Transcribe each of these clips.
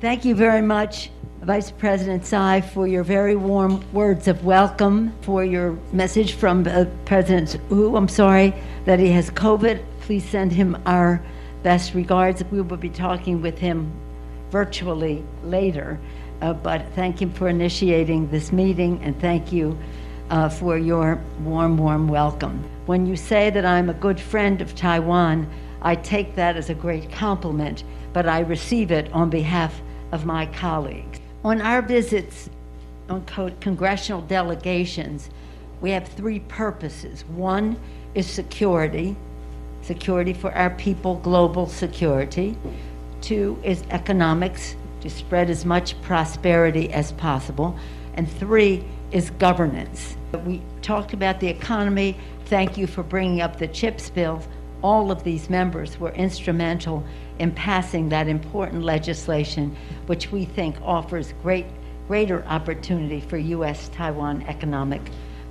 Thank you very much, Vice President Tsai, for your very warm words of welcome, for your message from President Wu. I'm sorry that he has COVID. Please send him our best regards. We will be talking with him virtually later, but thank him for initiating this meeting, and thank you for your warm welcome. When you say that I'm a good friend of Taiwan, I take that as a great compliment, but I receive it on behalf of my colleagues. On our visits on congressional delegations, we have three purposes. One is security for our people, global security. Two is economics, to spread as much prosperity as possible. And three is governance. We talked about the economy. Thank you for bringing up the CHIPS bill. All of these members were instrumental in passing that important legislation, which we think offers greater opportunity for U.S.-Taiwan economic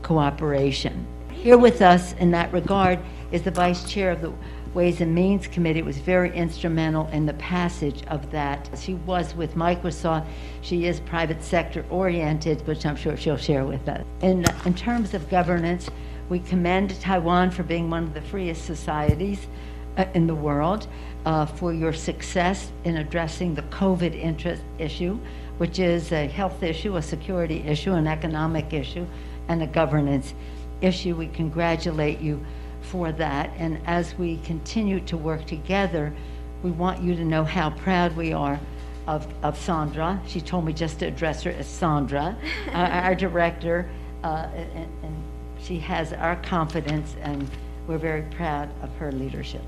cooperation. Here with us in that regard is the Vice Chair of the Ways and Means Committee. It was very instrumental in the passage of that. She was with Microsoft. She is private sector oriented, which I'm sure she'll share with us. In terms of governance, we commend Taiwan for being one of the freest societies in the world, for your success in addressing the COVID issue, which is a health issue, a security issue, an economic issue, and a governance issue. We congratulate you for that. And as we continue to work together, we want you to know how proud we are of Sandra. She told me just to address her as Sandra, our director, and she has our confidence, and we're very proud of her leadership.